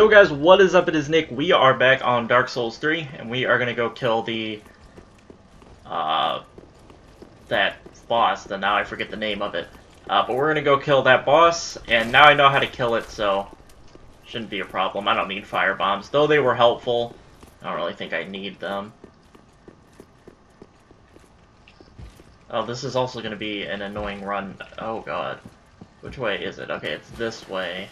Yo guys, what is up? It is Nick. We are back on Dark Souls 3, and we are gonna go kill the that boss. Then now I forget the name of it, but we're gonna go kill that boss, and now I know how to kill it, so shouldn't be a problem. I don't need fire bombs, though they were helpful. I don't really think I need them. Oh, this is also gonna be an annoying run. Oh god, which way is it? Okay, it's this way.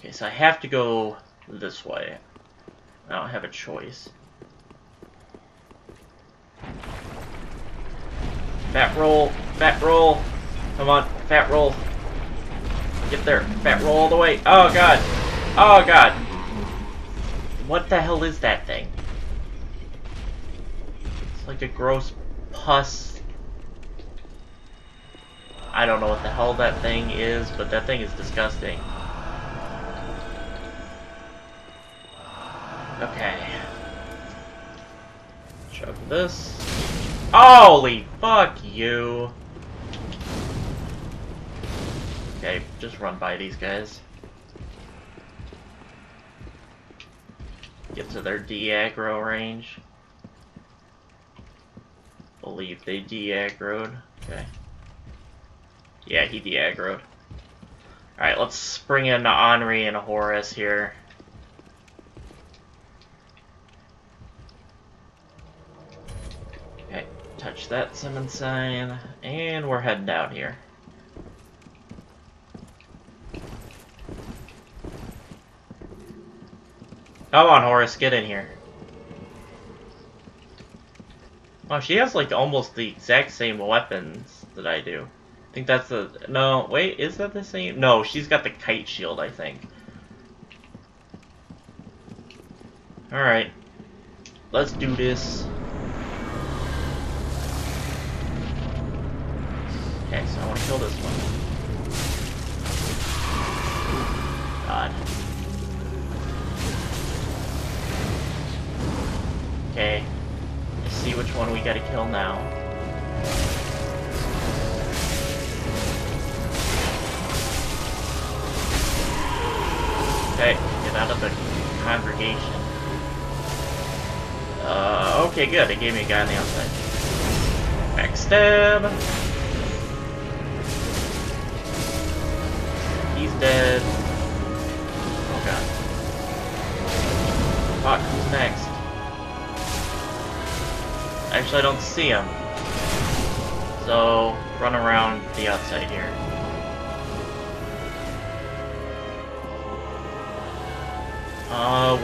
Okay, so I have to go this way. I don't have a choice. Fat roll, fat roll. Come on, fat roll. Get there, fat roll all the way. Oh god, oh god. What the hell is that thing? It's like a gross pus. I don't know what the hell that thing is, but that thing is disgusting. Okay. Chug this. Holy fuck you! Okay, just run by these guys. Get to their de-aggro range. Believe they de-aggroed. Okay. Yeah, he de-aggroed. Alright, let's bring in Anri and Horace here. Touch that summon sign, and we're heading down here. Come on, Horace, get in here. Wow, she has like almost the exact same weapons that I do. I think that's the... No, wait, is that the same? No, she's got the kite shield, I think. Alright. Let's do this. Okay, so I want to kill this one. God. Okay. Let's see which one we gotta kill now. Okay, get out of the congregation. Okay, good. It gave me a guy on the outside. Backstab! He's dead. Oh god. Fuck, who's next? Actually, I don't see him. So, run around the outside here.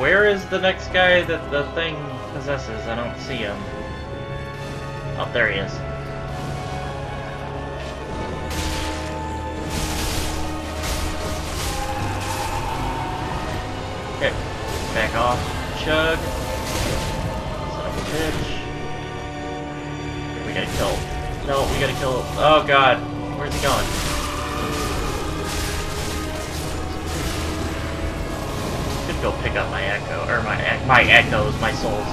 Where is the next guy that the thing possesses? I don't see him. Oh, there he is. Back off. Chug. Son of a bitch. We gotta kill. No, we gotta kill. Oh god. Where's he going? Could go pick up my echo. Or my echoes, my souls.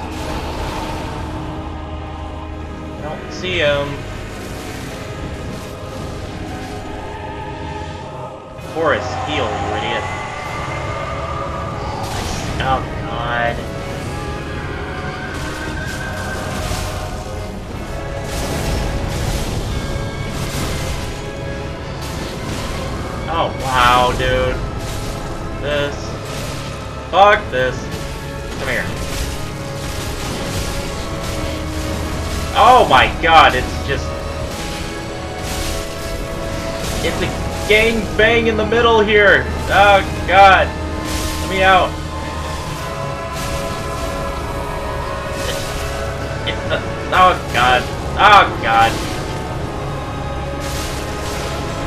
I don't see him. Horace, heal, you idiot. Oh god. Oh wow, dude. This. Fuck this. Come here. Oh my god, it's just... It's a gangbang in the middle here. Oh god. Let me out. Oh god. Oh god.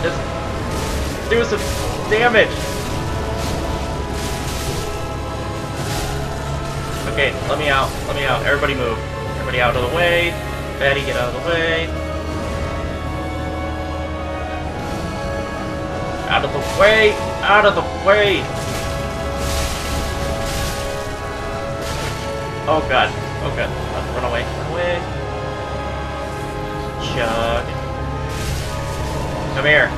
Just do some damage. Okay, let me out. Let me out. Everybody move. Everybody out of the way. Fatty, get out of the way. Out of the way. Out of the way. Oh god. Oh god. Run away. Chug. Come here.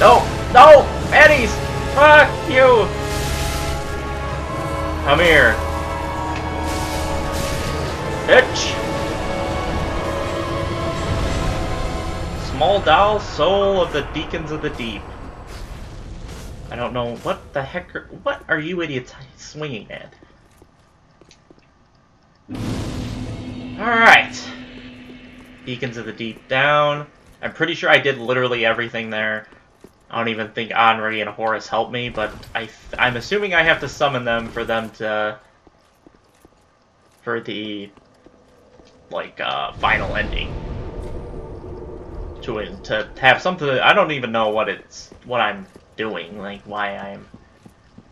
No! No! Eddies! Fuck you! Come here. Bitch! Small doll, soul of the Deacons of the Deep. I don't know what the heck. What are you idiots swinging at? Alright. Deacons of the Deep down. I'm pretty sure I did literally everything there. I don't even think Anri and Horace helped me, but I'm assuming I have to summon them for them to... for the, like, final ending. To have something... I don't even know what it's... what I'm doing, like, why I'm...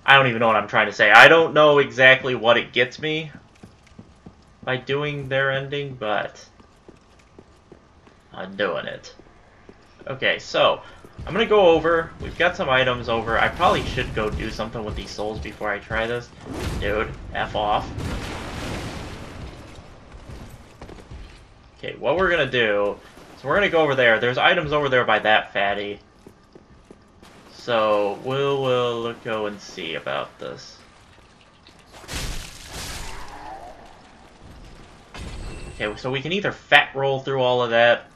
I don't even know what I'm trying to say. I don't know exactly what it gets me by doing their ending, but... I'm doing it. Okay, so... I'm gonna go over. We've got some items over. I probably should go do something with these souls before I try this. Dude, F off. Okay, what we're gonna do is we're gonna go over there. There's items over there by that fatty. So we'll go and see about this. Okay, so we can either fat roll through all of that,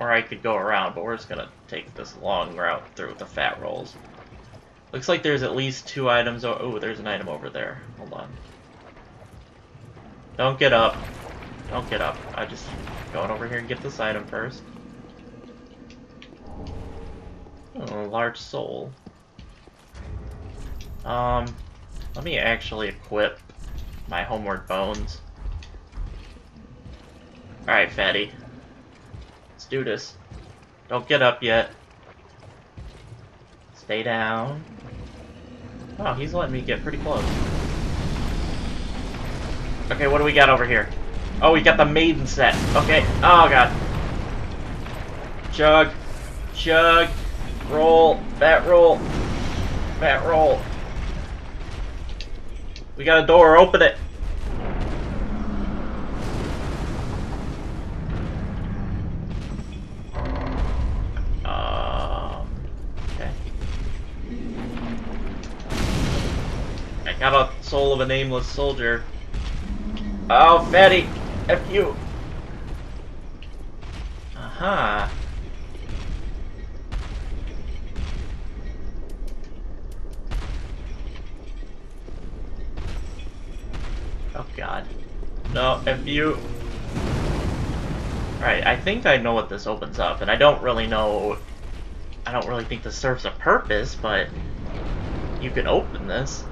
or I could go around, but we're just gonna take this long route through the fat rolls. Looks like there's at least two items. Oh, there's an item over there. Hold on. Don't get up. Don't get up. I'm just going over here and get this item first. Oh, a large soul. Let me actually equip my homeward bones. Alright, fatty. Do this. Don't get up yet. Stay down. Oh, he's letting me get pretty close. Okay, what do we got over here? Oh, we got the maiden set. Okay. Oh, God. Chug. Chug. Roll. Bat roll. Bat roll. We got a door. Open it. Got a soul of a nameless soldier. Oh, fatty! F you! Aha! Oh, God. No, F you! Alright, I think I know what this opens up, and I don't really know... I don't really think this serves a purpose, but... you can open this.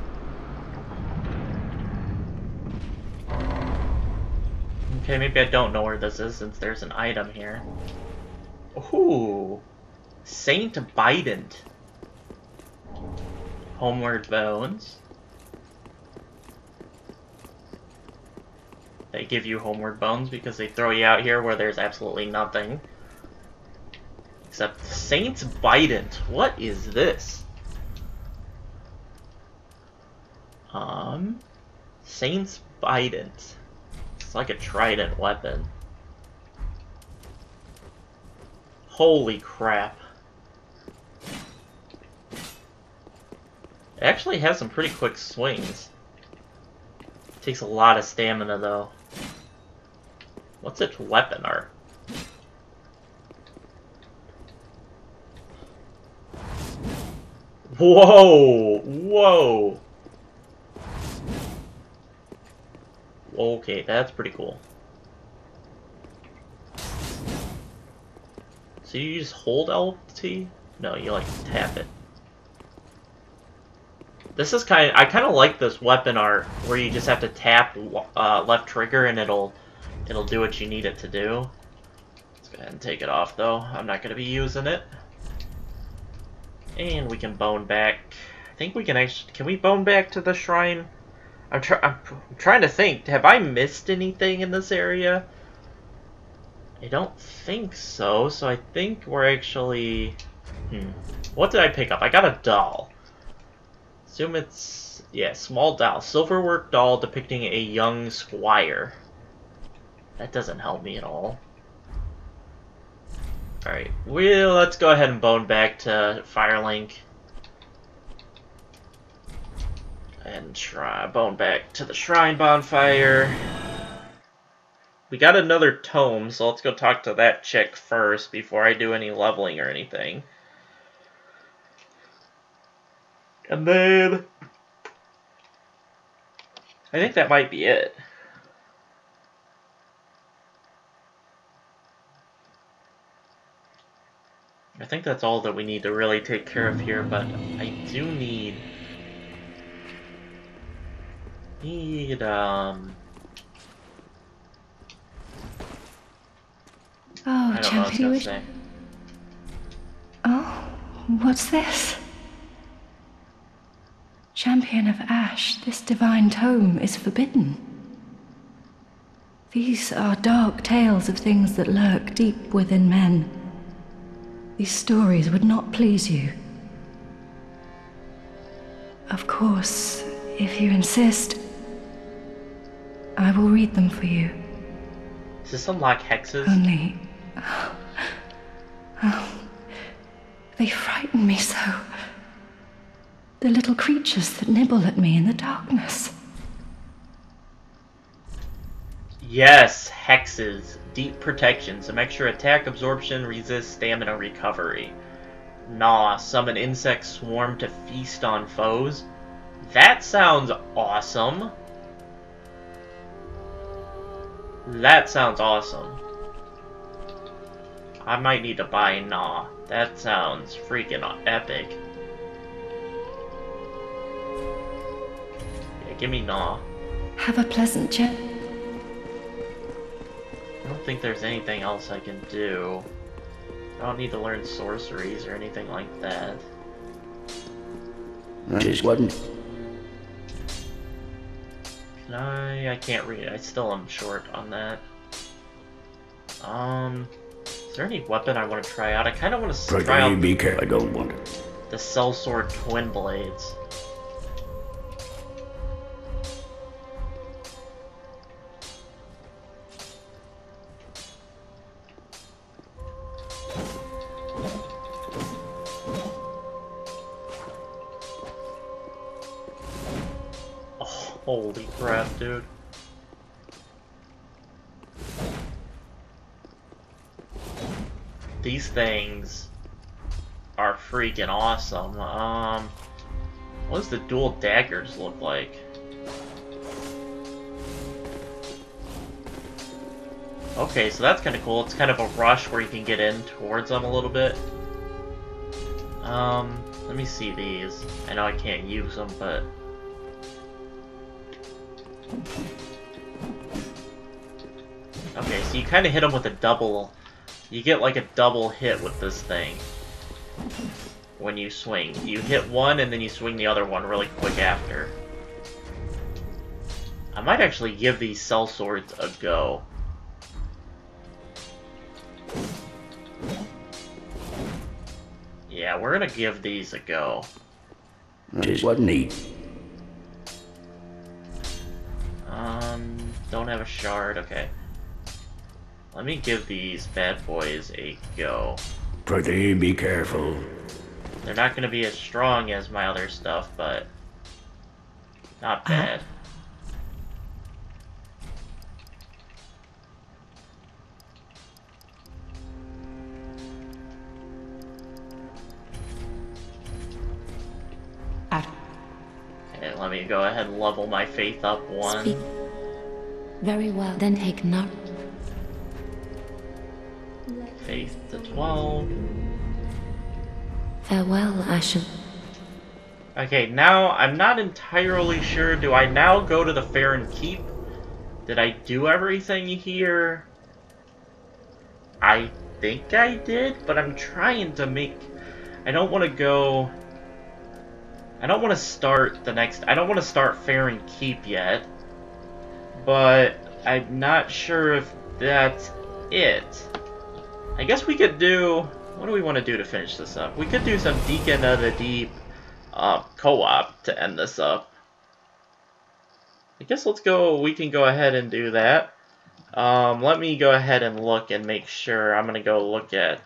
Okay, maybe I don't know where this is since there's an item here. Ooh! Saint Bident. Homeward bones. They give you homeward bones because they throw you out here where there's absolutely nothing. Except Saint Bident. What is this? Saint Bident. It's like a trident weapon. Holy crap. It actually has some pretty quick swings. It takes a lot of stamina though. What's its weapon art? Whoa! Whoa! Okay, that's pretty cool. So you just hold LT? No, you like tap it. This is kind of... I kind of like this weapon art where you just have to tap left trigger and it'll do what you need it to do. Let's go ahead and take it off though. I'm not going to be using it. And we can bone back. I think we can actually... Can we bone back to the shrine? I'm trying to think. Have I missed anything in this area? I don't think so. So I think we're actually... What did I pick up? I got a doll. Assume it's... Yeah, small doll. Silverwork doll depicting a young squire. That doesn't help me at all. Alright, well, let's go ahead and bone back to Firelink. And try bone back to the shrine bonfire. We got another tome, so let's go talk to that chick first before I do any leveling or anything. And then I think that might be it. I think that's all that we need to really take care of here, but I do need Oh, Champion. Oh, what's this? Champion of Ash, this divine tome is forbidden. These are dark tales of things that lurk deep within men. These stories would not please you. Of course, if you insist, I will read them for you. Does this unlock hexes? Only... they frighten me so. The little creatures that nibble at me in the darkness. Yes, hexes. Deep protection. Some extra attack, absorption, resist, stamina, recovery. Gnaw. Summon insect swarm to feast on foes. That sounds awesome. That sounds awesome. I might need to buy Gnaw. That sounds freaking epic. Yeah, give me Gnaw. Have a pleasant chat. I don't think there's anything else I can do. I don't need to learn sorceries or anything like that. Just wasn't. I can't read it. I still am short on that. Is there any weapon I want to try out? I kind of want to try out the Sellsword Twinblades. Holy crap, dude. These things are freaking awesome. What does the dual daggers look like? Okay, so that's kind of cool. It's kind of a rush where you can get in towards them a little bit. Let me see these. I know I can't use them, but... Okay, so you kind of hit him with a double. You get like a double hit with this thing when you swing. You hit one and then you swing the other one really quick after. I might actually give these sellswords a go. Yeah, we're gonna give these a go. Just what neat. Don't have a shard, okay. Let me give these bad boys a go. Pretty be careful. They're not gonna be as strong as my other stuff, but not bad. Okay, let me go ahead and level my faith up one. Speak. Very well, then take note. Faith to 12. Farewell, Ashen. Okay, now I'm not entirely sure. Do I now go to the Farron Keep? Did I do everything here? I think I did, but I'm trying to make... I don't want to go... I don't want to start the next... I don't want to start Farron Keep yet. But I'm not sure if that's it. I guess we could do... What do we want to do to finish this up? We could do some Deacon of the Deep co-op to end this up. I guess let's go... We can go ahead and do that. Let me go ahead and look and make sure. I'm going to go look at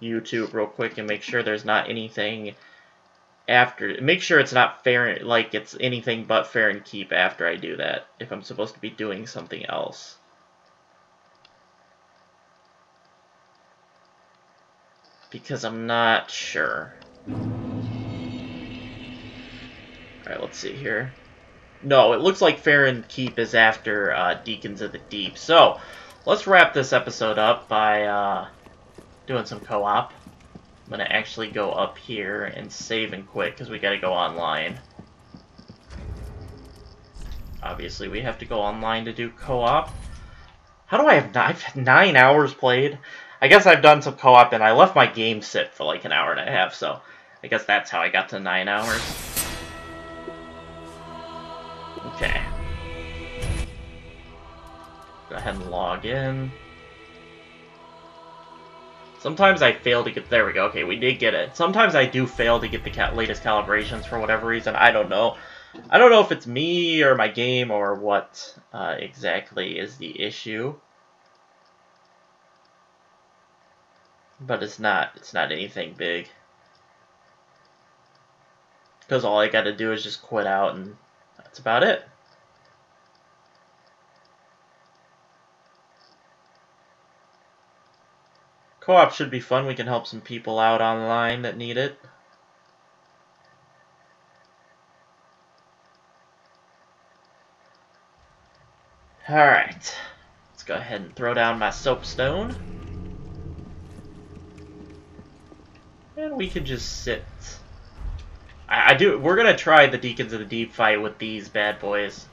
YouTube real quick and make sure there's not anything after. Make sure it's not fair, like it's anything but Farron Keep after I do that, if I'm supposed to be doing something else. Because I'm not sure. Alright, let's see here. No, it looks like Farron Keep is after Deacons of the Deep. So, let's wrap this episode up by doing some co-op. I'm going to actually go up here and save and quit, because we got to go online. Obviously, we have to go online to do co-op. How do I have I've had 9 hours played? I guess I've done some co-op, and I left my game sit for like an hour and a half, so I guess that's how I got to 9 hours. Okay. Go ahead and log in. Sometimes I fail to get... There we go. Okay, we did get it. Sometimes I do fail to get the latest calibrations for whatever reason. I don't know. I don't know if it's me or my game or what exactly is the issue. But it's not anything big. Because all I gotta do is just quit out, and that's about it. Co-op should be fun. We can help some people out online that need it. Alright. Let's go ahead and throw down my soapstone. And we can just sit. I do. We're gonna try the Deacons of the Deep fight with these bad boys.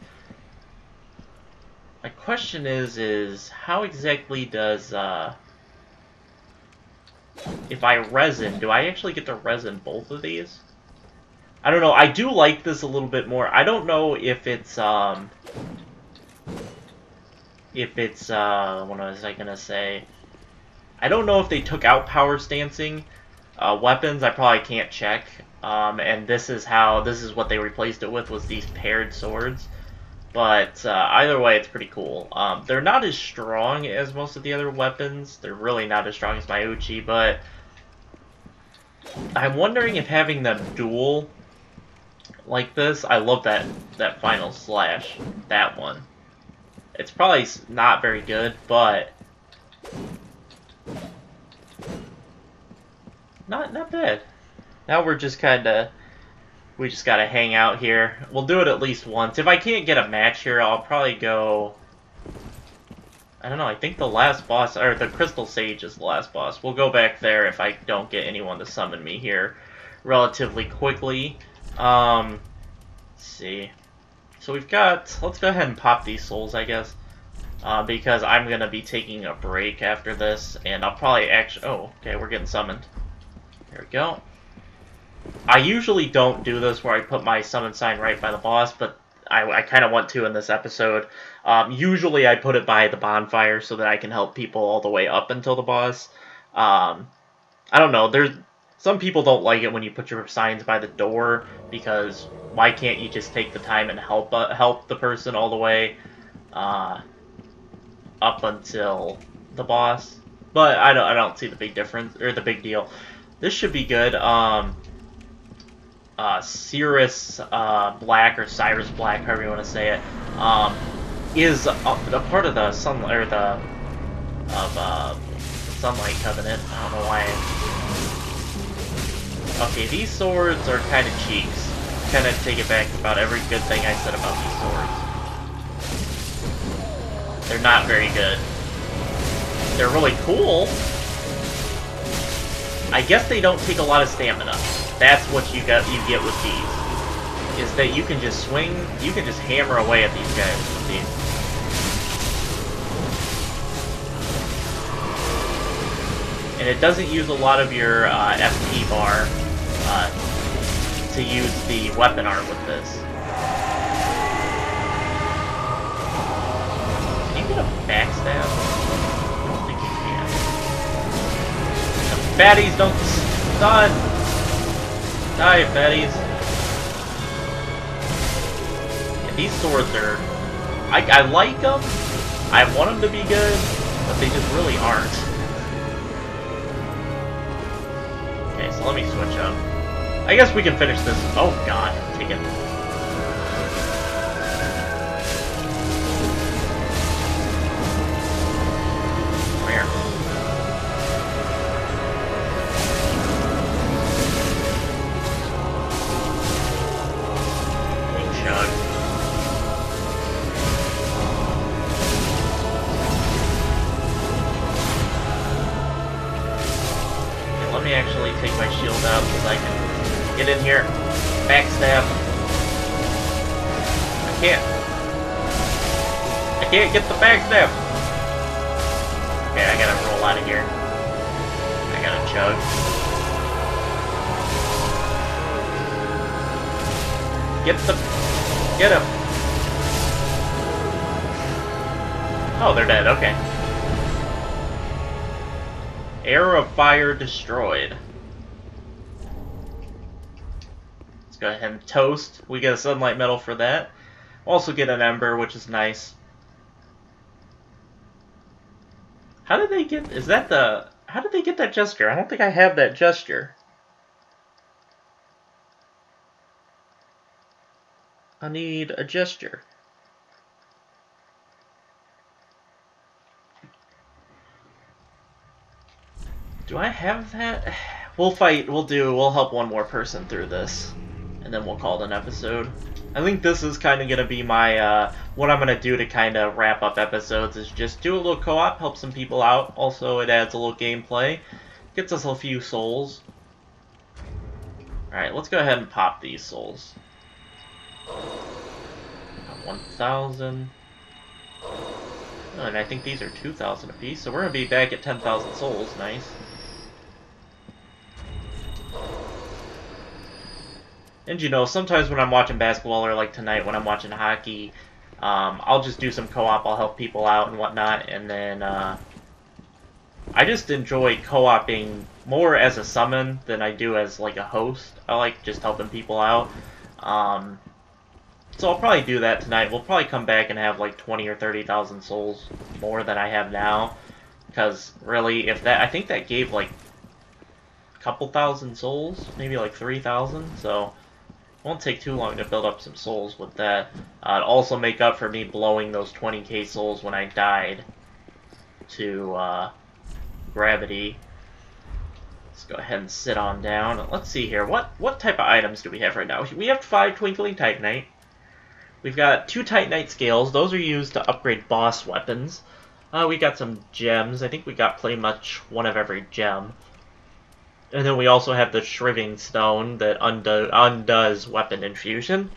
My question is how exactly does if I resin, do I actually get to resin both of these? I don't know. I do like this a little bit more. I don't know if it's what was I gonna say? I don't know if they took out power stancing. Weapons, I probably can't check, and this is what they replaced it with, was these paired swords, but either way, it's pretty cool. They're not as strong as most of the other weapons. They're really not as strong as my Uchi, but I'm wondering if having them duel like this, I love that final slash, that one. It's probably not very good, but... Not bad. Now we're just we just gotta hang out here. We'll do it at least once. If I can't get a match here, I'll probably go, I don't know, I think the last boss, or the Crystal Sage is the last boss. We'll go back there if I don't get anyone to summon me here relatively quickly. Let's see. So we've got, let's go ahead and pop these souls, I guess. Because I'm gonna be taking a break after this, and I'll probably actually, oh, okay, we're getting summoned. There we go. I usually don't do this where I put my summon sign right by the boss, but I kind of want to in this episode. Usually I put it by the bonfire so that I can help people all the way up until the boss. I don't know. Some people don't like it when you put your signs by the door, because why can't you just take the time and help the person all the way up until the boss? But I don't see the big difference, or the big deal. This should be good. Cyrus Black, however you want to say it, is a part of the Sunlight Covenant. I don't know why. Okay, these swords are kind of cheeks. Kind of take it back about every good thing I said about these swords. They're not very good. They're really cool. I guess they don't take a lot of stamina. That's what you get with these, is that you can just swing, you can just hammer away at these guys with these. And it doesn't use a lot of your FP bar to use the weapon art with this. Can you get a backstab? Fatties, don't stun! Die, fatties. Yeah, these swords are... I like them, I want them to be good, but they just really aren't. Okay, so let me switch up. I guess we can finish this. Oh god, take it. Destroyed. Let's go ahead and toast. We get a sunlight medal for that. We'll also get an ember, which is nice. How did they get? Is that the? How did they get that gesture? I don't think I have that gesture. I need a gesture. Do I have that? We'll fight, we'll help one more person through this, and then we'll call it an episode. I think this is kind of going to be my, what I'm going to do to kind of wrap up episodes is just do a little co-op, help some people out. Also, it adds a little gameplay, gets us a few souls. Alright, let's go ahead and pop these souls. 1,000. Oh, and I think these are 2,000 apiece, so we're going to be back at 10,000 souls. Nice. And you know, sometimes when I'm watching basketball, or like tonight when I'm watching hockey, I'll just do some co-op, I'll help people out and whatnot, and then I just enjoy co-oping more as a summon than I do as like a host. I like just helping people out. So I'll probably do that tonight. We'll probably come back and have like 20 or 30,000 souls more than I have now. Because really, if that, I think that gave like a couple thousand souls, maybe like 3,000. So it won't take too long to build up some souls with that. It'll also make up for me blowing those 20k souls when I died to gravity. Let's go ahead and sit on down. Let's see here. What type of items do we have right now? We have 5 Twinkly Titanite. We've got 2 Titanite Scales. Those are used to upgrade boss weapons. We got some gems. I think we got pretty much one of every gem. And then we also have the shriving stone that undoes weapon infusion.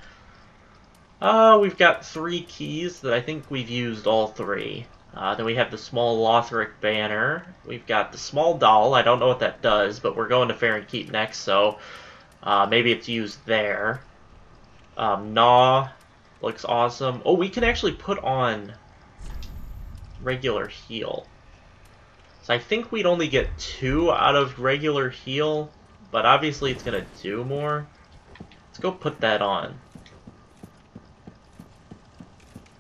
We've got 3 keys that I think we've used all 3. Then we have the small Lothric banner. We've got the small doll. I don't know what that does, but we're going to Farron Keep next, so maybe it's used there. Gnaw. Looks awesome. Oh, we can actually put on regular heal. So I think we'd only get 2 out of regular heal, but obviously it's going to do more. Let's go put that on.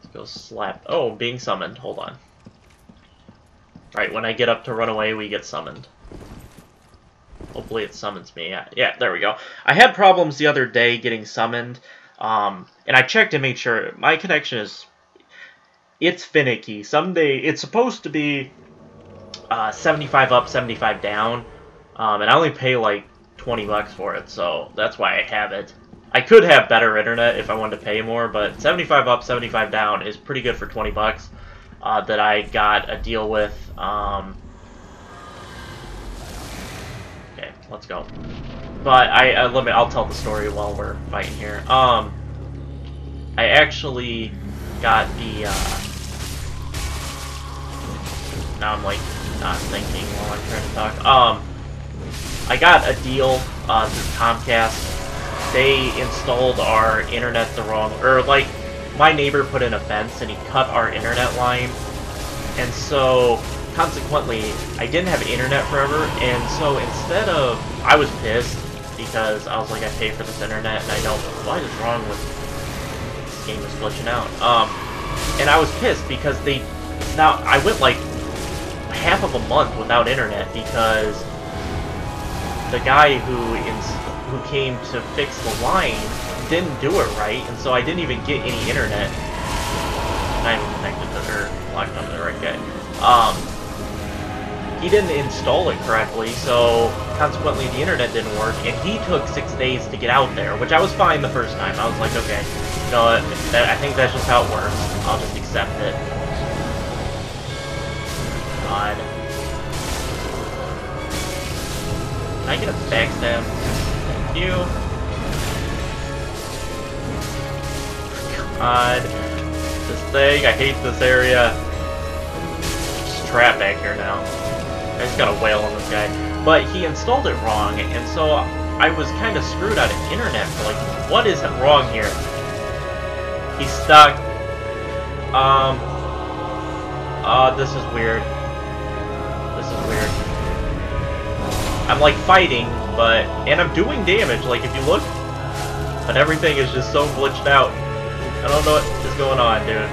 Let's go slap. Oh, being summoned. Hold on. Alright, when I get up to run away, we get summoned. Hopefully it summons me. Yeah, there we go. I had problems the other day getting summoned. And I checked to make sure my connection is, it's finicky. Someday, it's supposed to be 75 up, 75 down, and I only pay like 20 bucks for it, so that's why I have it. I could have better internet if I wanted to pay more, but 75 up, 75 down is pretty good for 20 bucks that I got a deal with. Okay, let's go. But I'll tell the story while we're fighting here. I actually got the, now I'm like not thinking while I'm trying to talk. I got a deal through Comcast. They installed our internet the wrong, or like my neighbor put in a fence and he cut our internet line, and so consequently I didn't have internet forever. And so instead of, I was pissed. Because I was like, I pay for this internet and I don't. What is wrong with this game? Is glitching out. And I was pissed because they Now, I went like half of a month without internet because the guy who came to fix the line didn't do it right, and so I didn't even get any internet. I'm connected to her, locked onto the right guy. He didn't install it correctly, so consequently the internet didn't work, and he took 6 days to get out there, which I was fine the first time. I was like, okay, you know what, I think that's just how it works. I'll just accept it. God. Can I get a backstab? Thank you. God. This thing, I hate this area. Just trapped back here now. I just gotta wail on this guy. But he installed it wrong, and so I was kind of screwed out of internet for like, what is wrong here? He's stuck. This is weird. This is weird. I'm like fighting, but... and I'm doing damage, like if you look. But everything is just so glitched out. I don't know what is going on, dude.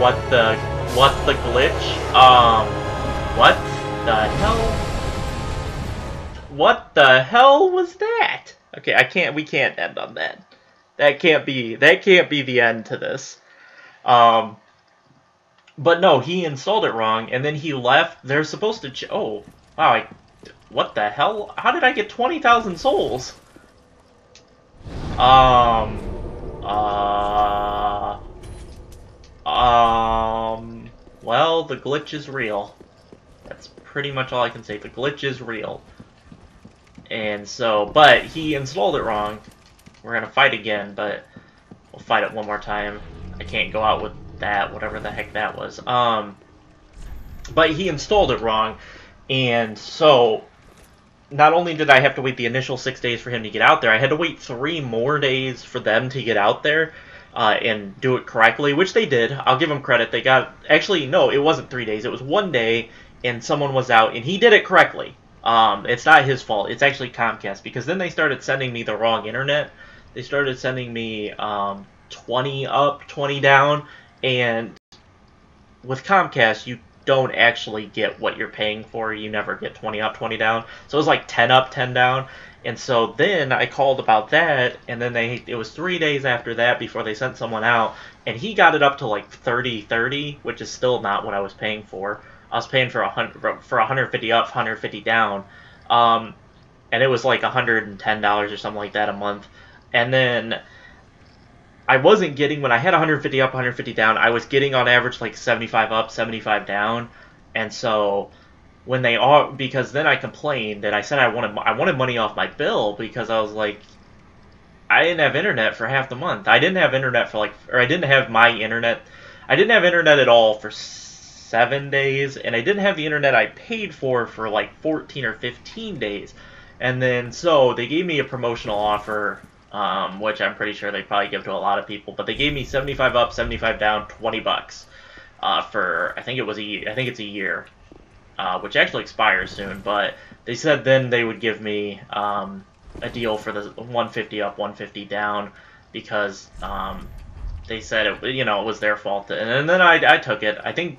What the glitch? What the hell? What the hell was that? Okay, I can't, we can't end on that. That can't be the end to this. But no, he installed it wrong, and then he left. They're supposed to, oh, wow, what the hell? How did I get 20,000 souls? Well, the glitch is real. That's pretty much all I can say. The glitch is real. And so, but he installed it wrong. We're gonna fight again, but we'll fight it one more time. I can't go out with that, whatever the heck that was. But he installed it wrong, and so not only did I have to wait the initial 6 days for him to get out there, I had to wait 3 more days for them to get out there and do it correctly, which they did. I'll give them credit. They got, actually, no, it wasn't 3 days. It was 1 day, and someone was out, and he did it correctly. It's not his fault. It's actually Comcast, because then they started sending me the wrong internet. They started sending me 20 up, 20 down, and with Comcast, you don't actually get what you're paying for. You never get 20 up, 20 down. So it was like 10 up, 10 down. And so then I called about that, and then it was 3 days after that before they sent someone out, and he got it up to like 30-30, which is still not what I was paying for. I was paying for 150 up, 150 down, and it was like $110 or something like that a month. And then I wasn't getting, when I had 150 up, 150 down, I was getting on average like 75 up, 75 down. And so when they all, because then I complained and I said I wanted money off my bill, because I was like, I didn't have internet for half the month. I didn't have internet for like, or I didn't have my internet. I didn't have internet at all for 7 days, and I didn't have the internet I paid for like 14 or 15 days. And then so they gave me a promotional offer, which I'm pretty sure they probably give to a lot of people, but they gave me 75 up, 75 down, $20 for, I think it was I think it's a year, which actually expires soon, but they said then they would give me a deal for the 150 up, 150 down, because they said it, you know, it was their fault. And then I took it. I think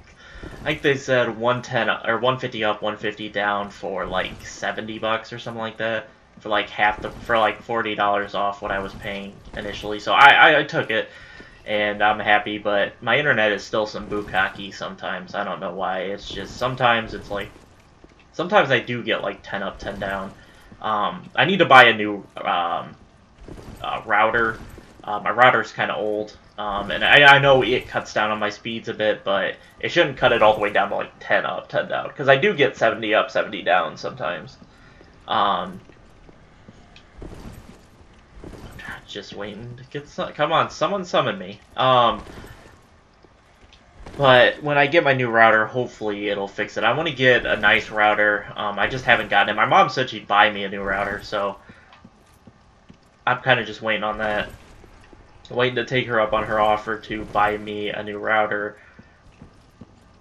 they said 110 or 150 up, 150 down for like $70 or something like that, for like half the, for like $40 off what I was paying initially. So I took it, and I'm happy. But my internet is still some bukkake sometimes. I don't know why. It's just sometimes it's like, sometimes I do get like 10 up, 10 down. I need to buy a new router. My router's kind of old. And I know it cuts down on my speeds a bit, but it shouldn't cut it all the way down to like 10 up, 10 down. Because I do get 70 up, 70 down sometimes. I'm just waiting to get some. Come on, someone summon me. But when I get my new router, hopefully it'll fix it. I want to get a nice router. I just haven't gotten it. My mom said she'd buy me a new router, so I'm kind of just waiting on that. Waiting to take her up on her offer to buy me a new router,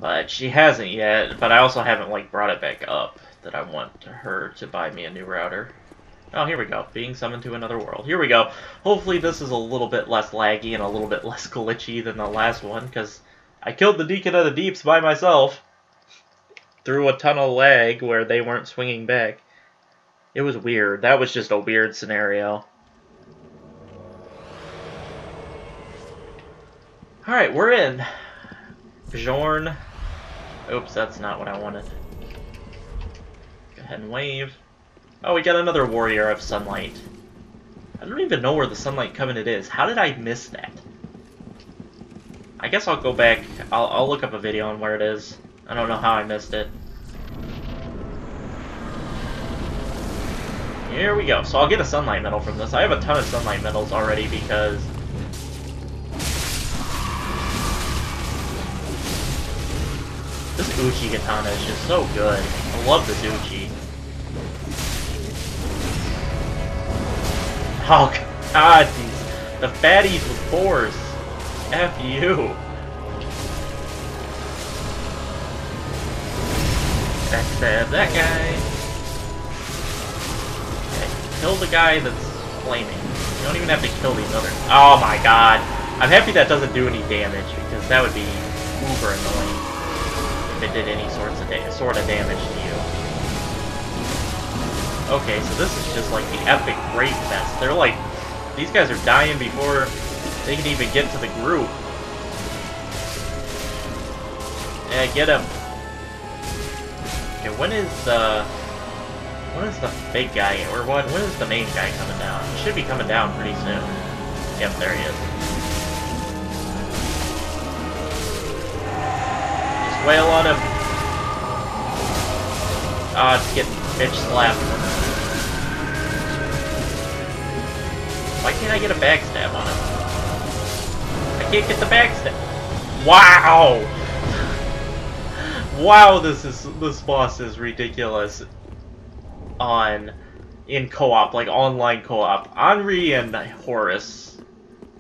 but she hasn't yet. But I also haven't like brought it back up that I want her to buy me a new router. Oh, here we go. Being summoned to another world. Here we go. Hopefully this is a little bit less laggy and a little bit less glitchy than the last one, because I killed the Deacon of the Deeps by myself through a ton of lag where they weren't swinging back. It was weird. That was just a weird scenario. Alright, we're in. Bjorn. Oops, that's not what I wanted. Go ahead and wave. Oh, we got another warrior of sunlight. I don't even know where the Sunlight Covenant is. How did I miss that? I guess I'll go back. I'll look up a video on where it is. I don't know how I missed it. Here we go. So I'll get a sunlight medal from this. I have a ton of sunlight medals already because... this Gucci Katana is just so good. I love this Gucci. Oh god, these, the fatties with force. F you. Backstab that guy. Okay, kill the guy that's flaming. You don't even have to kill these others. Oh my god. I'm happy that doesn't do any damage, because that would be uber annoying if it did any sort of damage to you. Okay, so this is just like the epic rape fest. They're like, these guys are dying before they can even get to the group. Yeah, get him. Okay, when is the big guy, or when is the main guy coming down? He should be coming down pretty soon. Yep, there he is. Just wail on him. Ah, it's getting bitch slapped. Why can't I get a backstab on him? I can't get the backstab. Wow! Wow, this boss is ridiculous. In co-op, like online co-op. Anri and Horace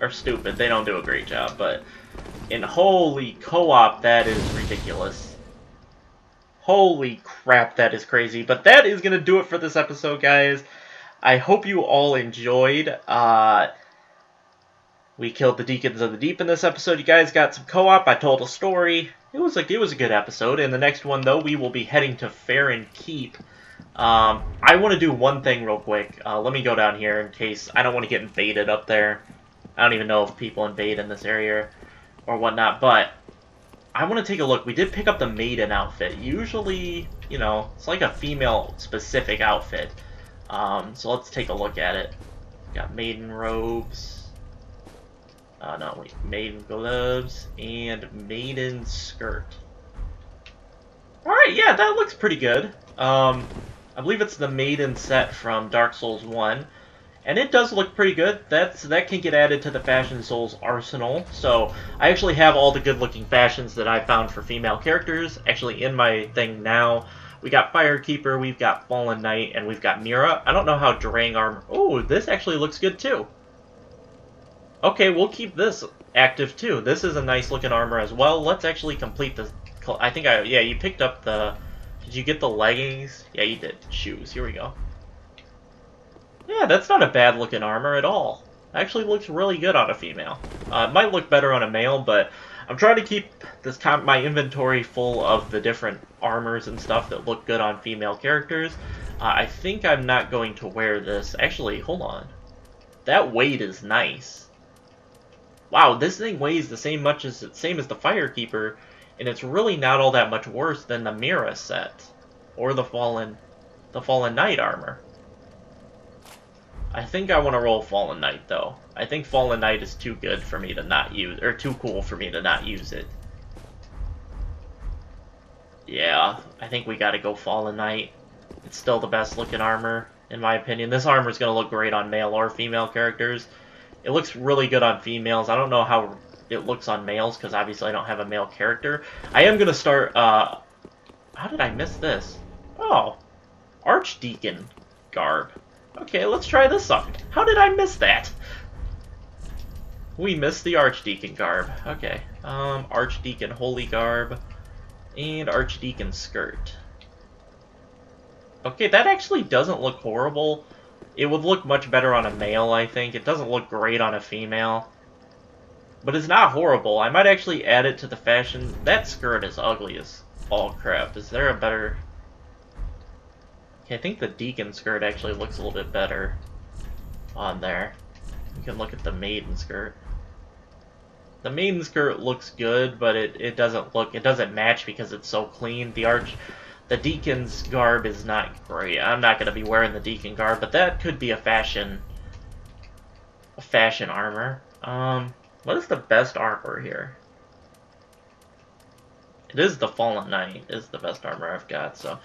are stupid. They don't do a great job, but in holy co-op, that is ridiculous. Holy crap, that is crazy. But that is gonna do it for this episode, guys. I hope you all enjoyed. We killed the Deacons of the Deep in this episode. You guys got some co-op. I told a story. It was a good episode. In the next one, though, we will be heading to Farron Keep. I want to do one thing real quick. Let me go down here in case I don't want to get invaded up there. I don't even know if people invade in this area or whatnot, but I want to take a look. We did pick up the maiden outfit. Usually, you know, it's like a female-specific outfit. So let's take a look at it. Got maiden robes. Maiden gloves and maiden skirt. Alright, yeah, that looks pretty good. I believe it's the maiden set from Dark Souls 1. And it does look pretty good. That can get added to the Fashion Souls arsenal. So I actually have all the good looking fashions that I found for female characters actually in my thing now. We got Firekeeper, we've got Fallen Knight, and we've got Mira. I don't know how Drang Armor... oh, this actually looks good, too. Okay, we'll keep this active, too. This is a nice-looking armor as well. Let's actually complete this... I think I... yeah, you picked up the... did you get the leggings? Yeah, you did. Shoes. Here we go. Yeah, that's not a bad-looking armor at all. It actually looks really good on a female. It might look better on a male, but... I'm trying to keep this my inventory full of the different armors and stuff that look good on female characters. I think I'm not going to wear this. Actually, hold on. That weight is nice. Wow, this thing weighs the same as the Firekeeper, and it's really not all that much worse than the Mira set or the Fallen Knight armor. I think I want to roll Fallen Knight, though. I think Fallen Knight is too good for me to not use, or too cool for me to not use it. Yeah, I think we gotta go Fallen Knight. It's still the best looking armor, in my opinion. This armor is gonna look great on male or female characters. It looks really good on females. I don't know how it looks on males, because obviously I don't have a male character. I am gonna start, how did I miss this? Oh, Archdeacon Garb. Okay, let's try this on. How did I miss that? We missed the Archdeacon Garb. Okay, Archdeacon Holy Garb and Archdeacon Skirt. Okay, that actually doesn't look horrible. It would look much better on a male, I think. It doesn't look great on a female. But it's not horrible. I might actually add it to the fashion. That skirt is ugly as all crap. Is there a better... Okay, I think the deacon skirt actually looks a little bit better on there. You can look at the maiden skirt. The maiden skirt looks good, but it doesn't match because it's so clean. The deacon's garb is not great. I'm not gonna be wearing the deacon garb, but that could be a fashion armor. What is the best armor here? It is the Fallen Knight is the best armor I've got, so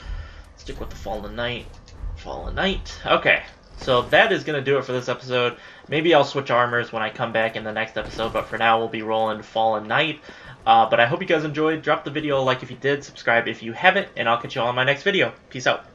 stick with the Fallen Knight. Fallen Knight. Okay. So that is going to do it for this episode. Maybe I'll switch armors when I come back in the next episode, but for now we'll be rolling Fallen Knight. But I hope you guys enjoyed. Drop the video a like if you did, subscribe if you haven't, and I'll catch you all in my next video. Peace out.